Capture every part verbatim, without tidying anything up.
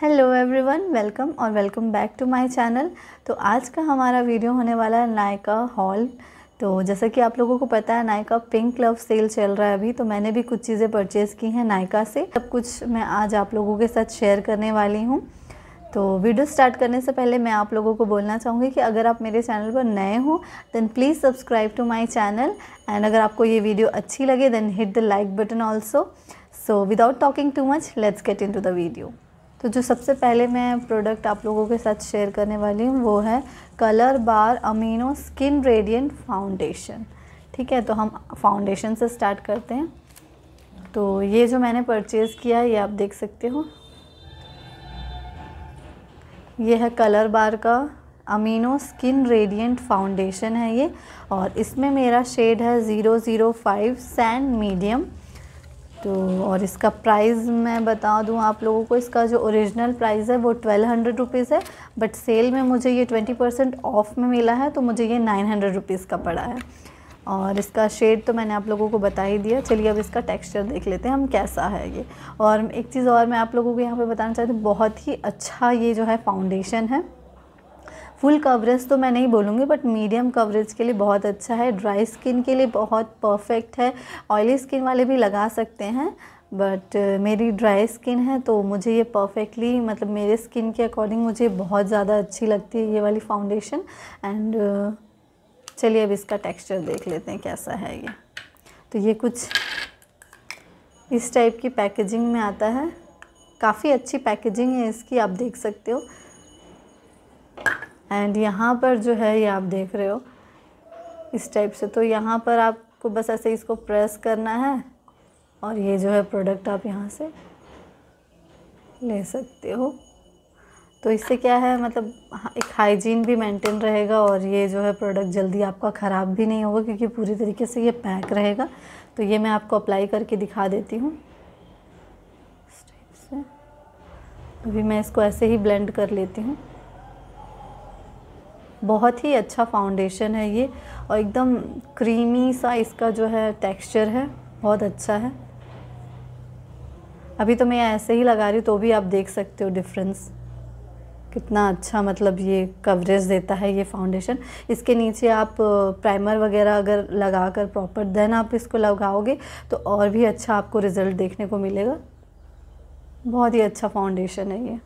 Hello everyone, welcome और welcome back to my channel. तो आज का हमारा वीडियो होने वाला है नायका हॉल। तो जैसा कि आप लोगों को पता है नायका पिंक क्लब सेल चल रहा है अभी, तो मैंने भी कुछ चीज़ें परचेज़ की हैं नायका से। सब कुछ मैं आज आप लोगों के साथ शेयर करने वाली हूँ। तो वीडियो स्टार्ट करने से पहले मैं आप लोगों को बोलना चाहूँगी कि अगर आप मेरे चैनल पर नए हो then please subscribe to my channel, and अगर आपको ये वीडियो अच्छी लगे then hit the like button also. So without talking too much let's get into the video. तो जो सबसे पहले मैं प्रोडक्ट आप लोगों के साथ शेयर करने वाली हूँ वो है Colorbar amino skin radiant foundation. ठीक है, तो हम फाउंडेशन से स्टार्ट करते हैं। तो ये जो मैंने परचेज़ किया है ये आप देख सकते हो, ये है कलरबार का अमीनो स्किन रेडिएंट फाउंडेशन है ये, और इसमें मेरा शेड है zero zero five sand medium. तो और इसका प्राइस मैं बता दूं आप लोगों को, इसका जो ओरिजिनल प्राइस है वो ट्वेल्व हंड्रेड रुपीज़ है, बट सेल में मुझे ये ट्वेंटी परसेंट ऑफ में मिला है तो मुझे ये नाइन हंड्रेड रुपीज़ का पड़ा है। और इसका शेड तो मैंने आप लोगों को बता ही दिया। चलिए अब इसका टेक्सचर देख लेते हैं हम कैसा है ये। और एक चीज़ और मैं आप लोगों को यहाँ पर बताना चाहती हूँ, बहुत ही अच्छा ये जो है फाउंडेशन है। फुल कवरेज तो मैं नहीं बोलूँगी बट मीडियम कवरेज के लिए बहुत अच्छा है, ड्राई स्किन के लिए बहुत परफेक्ट है। ऑयली स्किन वाले भी लगा सकते हैं बट मेरी ड्राई स्किन है तो मुझे ये परफेक्टली, मतलब मेरे स्किन के अकॉर्डिंग मुझे बहुत ज़्यादा अच्छी लगती है ये वाली फाउंडेशन। एंड चलिए अब इसका टेक्स्चर देख लेते हैं कैसा है ये। तो ये कुछ इस टाइप की पैकेजिंग में आता है, काफ़ी अच्छी पैकेजिंग है इसकी, आप देख सकते हो। एंड यहाँ पर जो है ये आप देख रहे हो इस टाइप से, तो यहाँ पर आपको बस ऐसे इसको प्रेस करना है और ये जो है प्रोडक्ट आप यहाँ से ले सकते हो। तो इससे क्या है, मतलब एक हाइजीन भी मेंटेन रहेगा और ये जो है प्रोडक्ट जल्दी आपका ख़राब भी नहीं होगा क्योंकि पूरी तरीके से ये पैक रहेगा। तो ये मैं आपको अप्लाई करके दिखा देती हूँ इस टाइप से। अभी मैं इसको ऐसे ही ब्लेंड कर लेती हूँ। बहुत ही अच्छा फाउंडेशन है ये और एकदम क्रीमी सा इसका जो है टेक्सचर है, बहुत अच्छा है। अभी तो मैं ऐसे ही लगा रही हूँ तो भी आप देख सकते हो डिफरेंस कितना अच्छा, मतलब ये कवरेज देता है ये फाउंडेशन। इसके नीचे आप प्राइमर वगैरह अगर लगा कर प्रॉपर देन आप इसको लगाओगे तो और भी अच्छा आपको रिज़ल्ट देखने को मिलेगा। बहुत ही अच्छा फाउंडेशन है ये।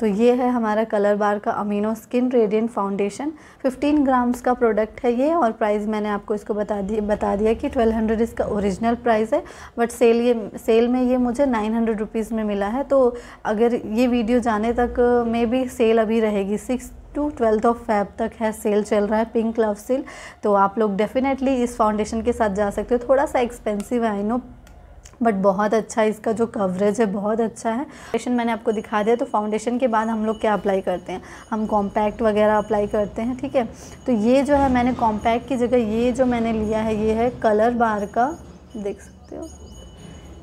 तो ये है हमारा कलरबार का अमीनो स्किन रेडिएंट फाउंडेशन, पंद्रह ग्राम्स का प्रोडक्ट है ये। और प्राइस मैंने आपको इसको बता दिया बता दिया कि बारह सौ इसका ओरिजिनल प्राइस है, बट सेल ये सेल में ये मुझे नौ सौ रुपीस में मिला है। तो अगर ये वीडियो जाने तक मे भी सेल अभी रहेगी, six to twelfth of Feb तक है सेल चल रहा है पिंक क्लब सेल। तो आप लोग डेफिनेटली इस फाउंडेशन के साथ जा सकते हो। थोड़ा सा एक्सपेंसिव है आई नो, बट बहुत अच्छा इसका जो कवरेज है, बहुत अच्छा है। फाउंडेशन मैंने आपको दिखा दिया। तो फाउंडेशन के बाद हम लोग क्या अप्लाई करते हैं, हम कॉम्पैक्ट वगैरह अप्लाई करते हैं। ठीक है, तो ये जो है मैंने कॉम्पैक्ट की जगह ये जो मैंने लिया है ये है कलरबार का, देख सकते हो,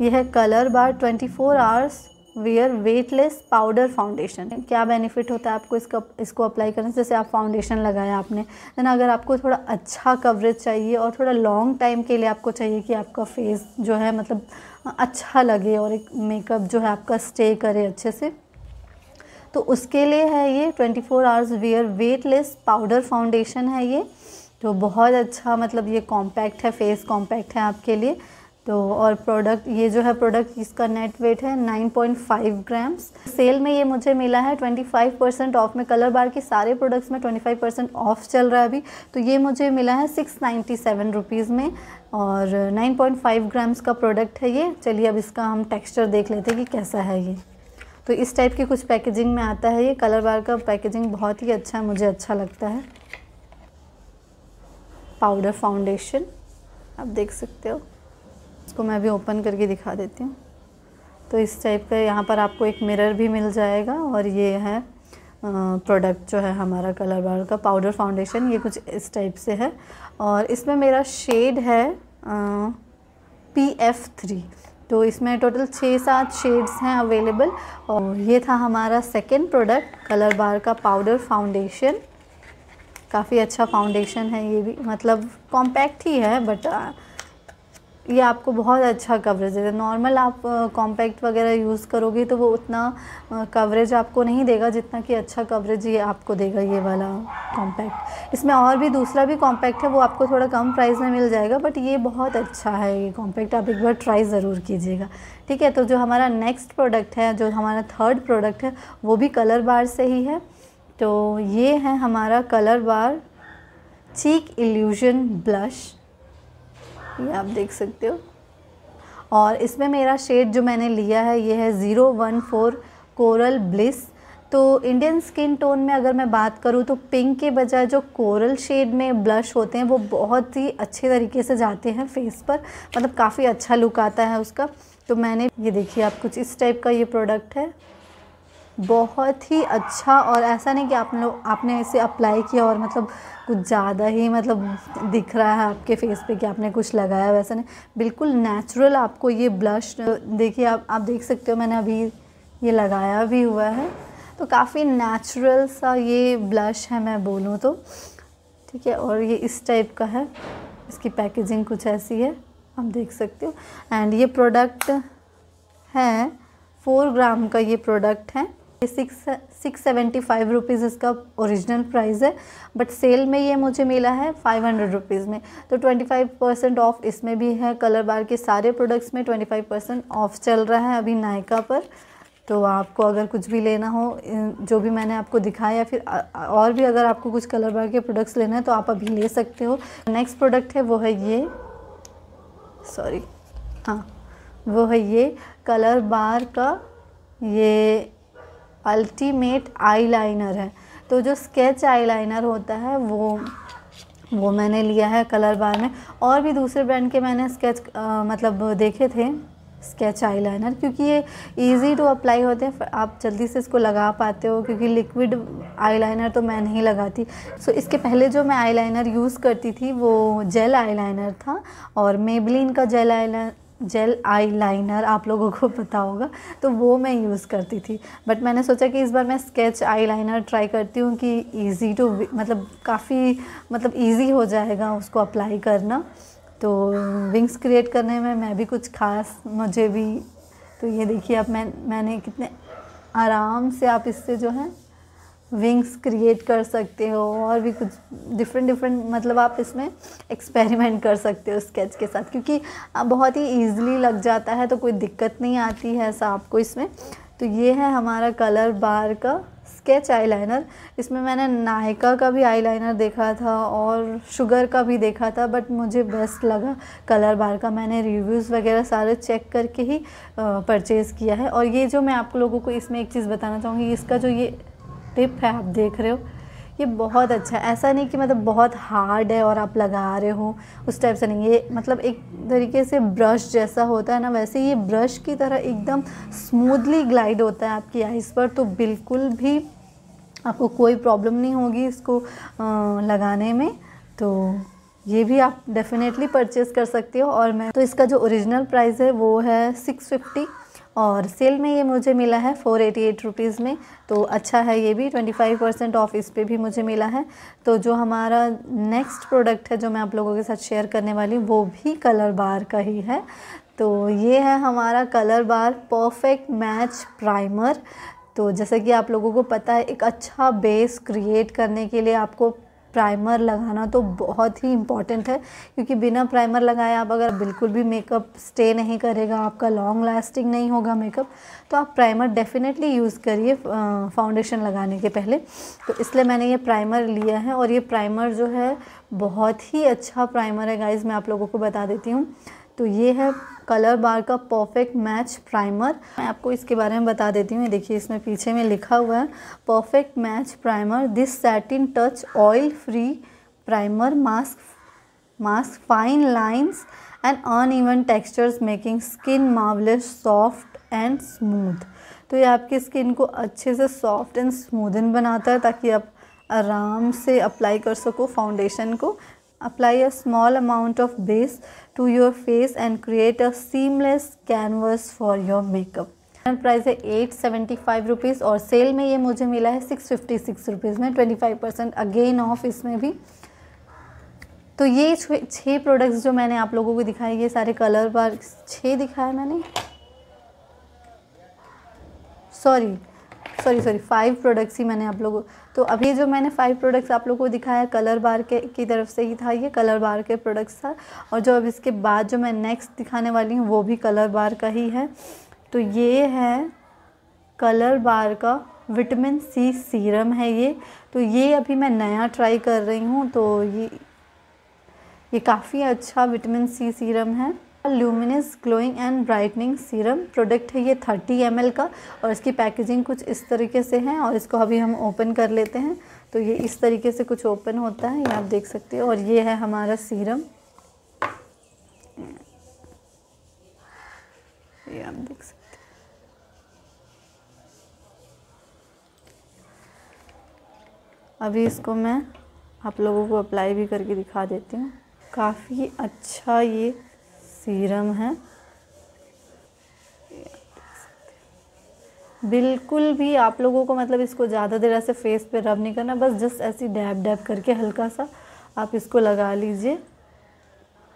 ये है Colorbar twenty four hours wear weightless powder foundation. क्या बेनिफिट होता है आपको इसका इसको अप्लाई करने से, जैसे आप फाउंडेशन लगाया आपने ना, अगर आपको थोड़ा अच्छा कवरेज चाहिए और थोड़ा लॉन्ग टाइम के लिए आपको चाहिए कि आपका फेस जो है मतलब अच्छा लगे और एक मेकअप जो है आपका स्टे करे अच्छे से, तो उसके लिए है ये twenty four hours wear weightless powder foundation है ये। तो बहुत अच्छा, मतलब ये कॉम्पैक्ट है, फेस कॉम्पैक्ट है आपके लिए। तो और प्रोडक्ट ये जो है प्रोडक्ट इसका नेट वेट है nine point five grams. Sale में ये मुझे मिला है पच्चीस परसेंट ऑफ में, कलरबार के सारे प्रोडक्ट्स में पच्चीस परसेंट ऑफ चल रहा है अभी। तो ये मुझे मिला है सिक्स नाइन्टी सेवन रुपीज़ में और नाइन पॉइंट फाइव ग्राम्स का प्रोडक्ट है ये। चलिए अब इसका हम टेक्सचर देख लेते हैं कि कैसा है ये। तो इस टाइप की कुछ पैकेजिंग में आता है ये। कलरबार का पैकेजिंग बहुत ही अच्छा है, मुझे अच्छा लगता है। पाउडर फाउंडेशन आप देख सकते हो, इसको मैं अभी ओपन करके दिखा देती हूँ। तो इस टाइप का यहाँ पर आपको एक मिरर भी मिल जाएगा। और ये है प्रोडक्ट जो है हमारा कलरबार का पाउडर फाउंडेशन, ये कुछ इस टाइप से है। और इसमें मेरा शेड है पी एफ थ्री। तो इसमें टोटल छः सात शेड्स हैं अवेलेबल। और ये था हमारा सेकेंड प्रोडक्ट कलरबार का पाउडर फाउंडेशन। काफ़ी अच्छा फाउंडेशन है ये भी, मतलब कॉम्पैक्ट ही है बट ये आपको बहुत अच्छा कवरेज देता है। नॉर्मल आप कॉम्पैक्ट वगैरह यूज़ करोगे तो वो उतना कवरेज आपको नहीं देगा जितना कि अच्छा कवरेज ये आपको देगा ये वाला कॉम्पैक्ट। इसमें और भी दूसरा भी कॉम्पैक्ट है, वो आपको थोड़ा कम प्राइस में मिल जाएगा, बट ये बहुत अच्छा है ये कॉम्पैक्ट, आप एक बार ट्राई ज़रूर कीजिएगा। ठीक है, तो जो हमारा नेक्स्ट प्रोडक्ट है, जो हमारा थर्ड प्रोडक्ट है, वो भी कलरबार से ही है। तो ये है हमारा कलरबार चीक इल्यूजन ब्लश, ये आप देख सकते हो। और इसमें मेरा शेड जो मैंने लिया है ये है zero one four coral bliss. तो इंडियन स्किन टोन में अगर मैं बात करूँ तो पिंक के बजाय जो कोरल शेड में ब्लश होते हैं वो बहुत ही अच्छे तरीके से जाते हैं फेस पर, मतलब काफ़ी अच्छा लुक आता है उसका। तो मैंने ये देखिए आप कुछ इस टाइप का ये प्रोडक्ट है, बहुत ही अच्छा। और ऐसा नहीं कि आप लोग आपने इसे अप्लाई किया और मतलब कुछ ज़्यादा ही मतलब दिख रहा है आपके फेस पे कि आपने कुछ लगाया, वैसा नहीं, बिल्कुल नेचुरल आपको ये ब्लश। देखिए आप आप देख सकते हो मैंने अभी ये लगाया भी हुआ है, तो काफ़ी नेचुरल सा ये ब्लश है मैं बोलूँ तो। ठीक है, और ये इस टाइप का है, इसकी पैकेजिंग कुछ ऐसी है आप देख सकते हो। एंड ये प्रोडक्ट है फोर ग्राम का, ये प्रोडक्ट है। Six six seventy five rupees इसका ओरिजिनल प्राइस है, बट सेल में ये मुझे मिला है फाइव हंड्रेड रुपीज़ में। तो ट्वेंटी फाइव परसेंट ऑफ इसमें भी है, कलरबार के सारे प्रोडक्ट्स में ट्वेंटी फाइव परसेंट ऑफ चल रहा है अभी नायका पर। तो आपको अगर कुछ भी लेना हो, जो भी मैंने आपको दिखाया, या फिर और भी अगर आपको कुछ कलरबार के प्रोडक्ट्स लेना है तो आप अभी ले सकते हो। नेक्स्ट प्रोडक्ट है वो है ये, सॉरी हाँ वो है ये कलरबार का ये अल्टीमेट आईलाइनर है। तो जो स्केच आईलाइनर होता है वो वो मैंने लिया है कलरबार में। और भी दूसरे ब्रांड के मैंने स्केच आ, मतलब देखे थे स्केच आईलाइनर, क्योंकि ये इजी टू अप्लाई होते हैं, आप जल्दी से इसको लगा पाते हो, क्योंकि लिक्विड आईलाइनर तो मैं नहीं लगाती। सो so, इसके पहले जो मैं आईलाइनर यूज़ करती थी वो जेल आईलाइनर था, और मेबलिन का जेल आईलाइनर जेल आईलाइनर आप लोगों को पता होगा, तो वो मैं यूज़ करती थी। बट मैंने सोचा कि इस बार मैं स्केच आईलाइनर ट्राई करती हूँ कि इजी टू मतलब काफ़ी मतलब इजी हो जाएगा उसको अप्लाई करना। तो विंग्स क्रिएट करने में मैं भी कुछ खास मुझे भी, तो ये देखिए अब मैं मैंने कितने आराम से आप इससे जो है विंग्स क्रिएट कर सकते हो, और भी कुछ डिफरेंट डिफरेंट मतलब आप इसमें एक्सपेरिमेंट कर सकते हो स्केच के साथ, क्योंकि बहुत ही ईजिली लग जाता है, तो कोई दिक्कत नहीं आती है ऐसा आपको इसमें। तो ये है हमारा कलरबार का स्केच आईलाइनर। इसमें मैंने नायका का भी आईलाइनर देखा था और शुगर का भी देखा था, बट मुझे बेस्ट लगा कलरबार का। मैंने रिव्यूज़ वगैरह सारे चेक करके ही परचेज़ किया है। और ये जो मैं आप लोगों को इसमें एक चीज़ बताना चाहूँगी, इसका जो ये टिप है आप देख रहे हो ये बहुत अच्छा है। ऐसा नहीं कि मतलब बहुत हार्ड है और आप लगा रहे हो उस टाइप से, नहीं, ये मतलब एक तरीके से ब्रश जैसा होता है ना, वैसे ये ब्रश की तरह एकदम स्मूथली ग्लाइड होता है आपकी आइज़ पर, तो बिल्कुल भी आपको कोई प्रॉब्लम नहीं होगी इसको लगाने में। तो ये भी आप डेफिनेटली परचेज़ कर सकते हो। और मैं तो इसका जो ओरिजिनल प्राइस है वो है सिक्स फिफ्टी, और सेल में ये मुझे मिला है फ़ोर एटी एट रुपीज़ में। तो अच्छा है ये भी, ट्वेंटी फाइव परसेंट ऑफ इस पर भी मुझे मिला है। तो जो हमारा नेक्स्ट प्रोडक्ट है जो मैं आप लोगों के साथ शेयर करने वाली हूँ वो भी कलरबार का ही है। तो ये है हमारा कलरबार परफेक्ट मैच प्राइमर। तो जैसा कि आप लोगों को पता है, एक अच्छा बेस क्रिएट करने के लिए आपको प्राइमर लगाना तो बहुत ही इम्पॉर्टेंट है, क्योंकि बिना प्राइमर लगाए आप अगर बिल्कुल भी मेकअप स्टे नहीं करेगा, आपका लॉन्ग लास्टिंग नहीं होगा मेकअप, तो आप प्राइमर डेफिनेटली यूज़ करिए फाउंडेशन लगाने के पहले। तो इसलिए मैंने ये प्राइमर लिया है, और ये प्राइमर जो है बहुत ही अच्छा प्राइमर है गाइज़, मैं आप लोगों को बता देती हूँ। तो ये है कलरबार का परफेक्ट मैच प्राइमर। मैं आपको इसके बारे में बता देती हूँ। देखिए इसमें पीछे में लिखा हुआ है perfect match primer, this satin touch oil free primer mask mask fine lines and uneven textures, making skin marvellous soft and smooth. तो ये आपकी स्किन को अच्छे से सॉफ्ट एंड स्मूदन बनाता है, ताकि आप आराम से अप्लाई कर सको फाउंडेशन को। Apply a small amount of base to your face and create a seamless canvas for your makeup. Price है एट सेवेंटी फाइव रुपीज़, और सेल में ये मुझे मिला है सिक्स फिफ्टी सिक्स रुपीज़ में, twenty five percent again off इसमें भी। तो ये छः प्रोडक्ट्स जो मैंने आप लोगों को दिखाए, ये सारे कलरबार छः दिखाए मैंने, sorry sorry sorry five products ही मैंने आप लोगों, तो अभी जो मैंने फाइव प्रोडक्ट्स आप लोगों को दिखाया कलरबार के की तरफ से ही था, ये कलरबार के प्रोडक्ट्स था। और जो अब इसके बाद जो मैं नेक्स्ट दिखाने वाली हूँ वो भी कलरबार का ही है। तो ये है कलरबार का विटामिन सी सीरम है ये। तो ये अभी मैं नया ट्राई कर रही हूँ, तो ये ये काफ़ी अच्छा विटामिन सी सीरम है, luminous glowing and brightening serum product है ये तीस एम एल का, और इसकी पैकेजिंग कुछ इस तरीके से है। और इसको अभी हम ओपन कर लेते हैं, तो ये इस तरीके से कुछ ओपन होता है, ये आप देख सकते हो। और ये है हमारा सीरम, ये आप देख सकते हो। अभी इसको मैं आप लोगों को अप्लाई भी करके दिखा देती हूँ। काफ़ी अच्छा ये सीरम है, बिल्कुल भी आप लोगों को मतलब इसको ज़्यादा देर ऐसे फेस पे रब नहीं करना, बस जस्ट ऐसी डैब डैब करके हल्का सा आप इसको लगा लीजिए।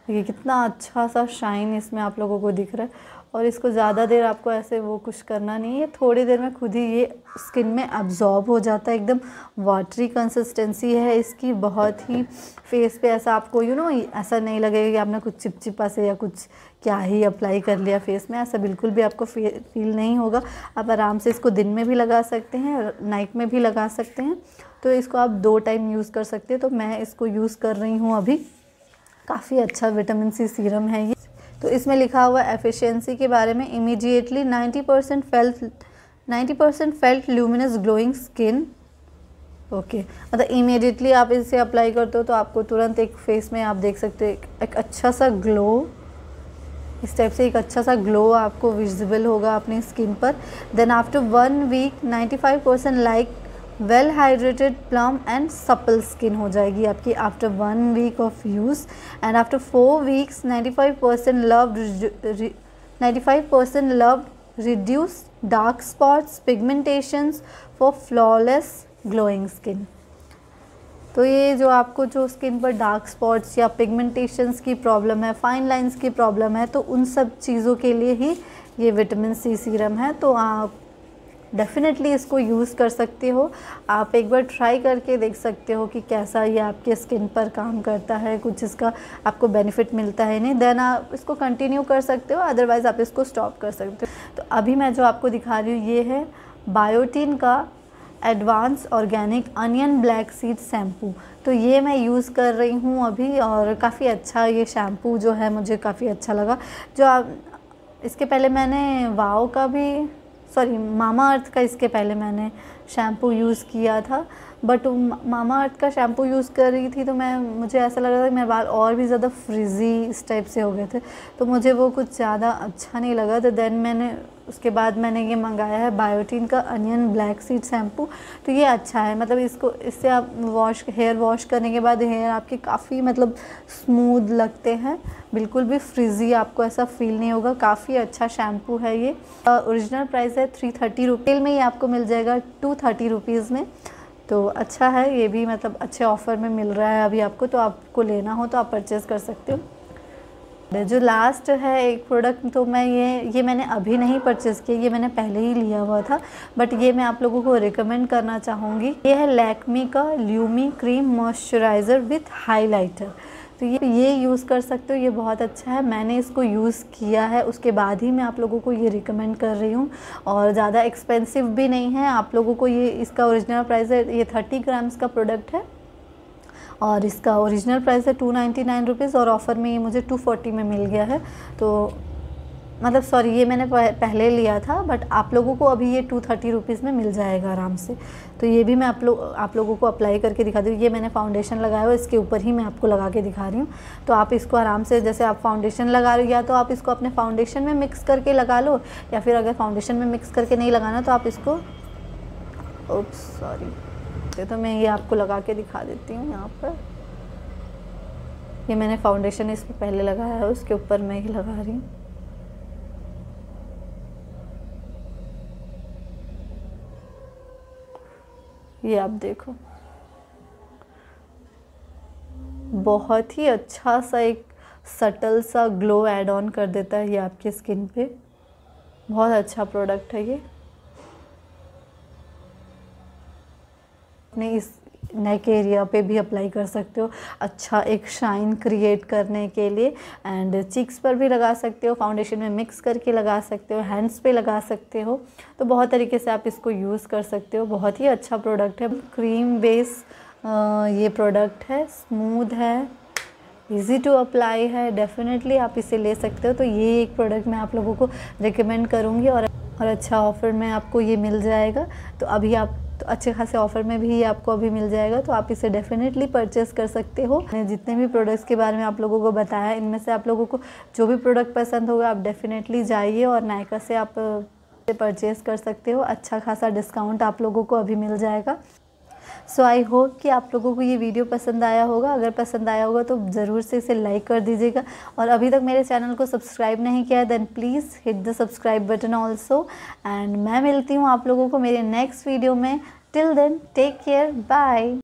ये कितना अच्छा सा शाइन इसमें आप लोगों को दिख रहा है, और इसको ज़्यादा देर आपको ऐसे वो कुछ करना नहीं है, थोड़ी देर में खुद ही ये स्किन में अब्जॉर्ब हो जाता है। एकदम वाटरी कंसिस्टेंसी है इसकी, बहुत ही फेस पे ऐसा आपको यू नो ऐसा नहीं लगेगा कि आपने कुछ चिपचिपा से या कुछ क्या ही अप्लाई कर लिया फेस में, ऐसा बिल्कुल भी आपको फील नहीं होगा। आप आराम से इसको दिन में भी लगा सकते हैं, नाइट में भी लगा सकते हैं, तो इसको आप दो टाइम यूज़ कर सकते हैं। तो मैं इसको यूज़ कर रही हूँ अभी। काफ़ी अच्छा विटामिन सी सीरम है ये। तो इसमें लिखा हुआ एफिशिएंसी के बारे में, immediately ninety percent felt ninety percent felt luminous glowing skin. Okay, मतलब इमीडिएटली आप इसे अप्लाई करते हो तो आपको तुरंत एक फेस में आप देख सकते हो एक अच्छा सा ग्लो, इस टाइप से एक अच्छा सा ग्लो आपको विजिबल होगा अपनी स्किन पर। Then after one week ninety five percent like well hydrated plump and supple skin हो जाएगी आपकी after one week of use. And after four weeks ninety five percent love ninety five percent love reduce dark spots pigmentations for flawless glowing skin. तो ये जो आपको जो skin पर dark spots या पिगमेंटेशंस की प्रॉब्लम है, फाइन लाइंस की प्रॉब्लम है, तो उन सब चीज़ों के लिए ही ये विटामिन सी सीरम है। तो आप डेफ़िनेटली इसको यूज़ कर सकते हो, आप एक बार ट्राई करके देख सकते हो कि कैसा ये आपके स्किन पर काम करता है, कुछ इसका आपको बेनिफिट मिलता है नहीं। देन आप इसको कंटिन्यू कर सकते हो, अदरवाइज़ आप इसको स्टॉप कर सकते हो। तो अभी मैं जो आपको दिखा रही हूँ ये है बायोटिन का advance organic onion black seed shampoo. तो ये मैं यूज़ कर रही हूँ अभी, और काफ़ी अच्छा ये शैम्पू जो है मुझे काफ़ी अच्छा लगा। जो आप इसके पहले मैंने वाओ का भी सॉरी मामा अर्थ का इसके पहले मैंने शैम्पू यूज़ किया था, बट मामा अर्थ का शैम्पू यूज़ कर रही थी तो मैं मुझे ऐसा लग रहा था कि मेरे बाल और भी ज़्यादा फ्रिजी इस टाइप से हो गए थे, तो मुझे वो कुछ ज़्यादा अच्छा नहीं लगा। तो देन मैंने उसके बाद मैंने ये मंगाया है बायोटिन का अनियन ब्लैक सीड शैम्पू। तो ये अच्छा है, मतलब इसको इससे आप वॉश हेयर वॉश करने के बाद हेयर आपके काफ़ी मतलब स्मूद लगते हैं, बिल्कुल भी फ्रिजी आपको ऐसा फील नहीं होगा। काफ़ी अच्छा शैम्पू है ये। ओरिजिनल प्राइस है थ्री थर्टी रुपीज़ में, ये आपको मिल जाएगा टू थर्टी रुपीज़ में। तो अच्छा है ये भी, मतलब अच्छे ऑफ़र में मिल रहा है अभी आपको, तो आपको लेना हो तो आप परचेज़ कर सकते हो। जो लास्ट है एक प्रोडक्ट, तो मैं ये ये मैंने अभी नहीं परचेज़ किया, ये मैंने पहले ही लिया हुआ था, बट ये मैं आप लोगों को रिकमेंड करना चाहूँगी। ये है लैक्मी का lumi cream moisturiser with highlighter. तो ये ये यूज़ कर सकते हो, ये बहुत अच्छा है। मैंने इसको यूज़ किया है, उसके बाद ही मैं आप लोगों को ये रिकमेंड कर रही हूँ, और ज़्यादा एक्सपेंसिव भी नहीं है आप लोगों को। ये इसका ओरिजिनल प्राइस है, ये थर्टी ग्राम्स का प्रोडक्ट है, और इसका ओरिजिनल प्राइस है टू नाइन्टी नाइन रुपीज़, और ऑफ़र में ये मुझे टू फोर्टी में मिल गया है। तो मतलब सॉरी ये मैंने पहले लिया था, बट आप लोगों को अभी ये टू थर्टी रुपीज़ में मिल जाएगा आराम से। तो ये भी मैं आप लोग आप लोगों को अप्लाई करके दिखा दूँ। ये मैंने फाउंडेशन लगाया हुआ, इसके ऊपर ही मैं आपको लगा के दिखा रही हूँ। तो आप इसको आराम से, जैसे आप फाउंडेशन लगा रहे हो, या तो आप इसको अपने फाउंडेशन में मिक्स करके लगा लो, या फिर अगर फाउंडेशन में मिक्स करके नहीं लगाना तो आप इसको ओप्स सॉरी तो मैं ये आपको लगा के दिखा देती हूँ। यहाँ पर ये मैंने फाउंडेशन इस पर पहले लगाया है, उसके ऊपर मैं ही लगा रही हूँ। ये आप देखो बहुत ही अच्छा सा एक सटल सा ग्लो ऐड ऑन कर देता है ये आपकी स्किन पे। बहुत अच्छा प्रोडक्ट है ये। आपने इस नेक एरिया पे भी अप्लाई कर सकते हो अच्छा एक शाइन क्रिएट करने के लिए, एंड चीक्स पर भी लगा सकते हो, फाउंडेशन में मिक्स करके लगा सकते हो, हैंड्स पे लगा सकते हो। तो बहुत तरीके से आप इसको यूज़ कर सकते हो। बहुत ही अच्छा प्रोडक्ट है, क्रीम बेस ये प्रोडक्ट है, स्मूथ है, ईजी टू अप्लाई है। डेफिनेटली आप इसे ले सकते हो। तो ये एक प्रोडक्ट मैं आप लोगों को रिकमेंड करूँगी और और अच्छा ऑफ़र में आपको ये मिल जाएगा। तो अभी आप तो अच्छे खासे ऑफ़र में भी ये आपको अभी मिल जाएगा, तो आप इसे डेफिनेटली परचेस कर सकते हो। मैंने जितने भी प्रोडक्ट्स के बारे में आप लोगों को बताया, इनमें से आप लोगों को जो भी प्रोडक्ट पसंद होगा आप डेफिनेटली जाइए और नायका से आप परचेस कर सकते हो। अच्छा खासा डिस्काउंट आप लोगों को अभी मिल जाएगा। सो आई होप कि आप लोगों को ये वीडियो पसंद आया होगा। अगर पसंद आया होगा तो ज़रूर से इसे लाइक कर दीजिएगा, और अभी तक मेरे चैनल को सब्सक्राइब नहीं किया है then please hit the subscribe button also. And मैं मिलती हूँ आप लोगों को मेरे नेक्स्ट वीडियो में। Till then take care, bye.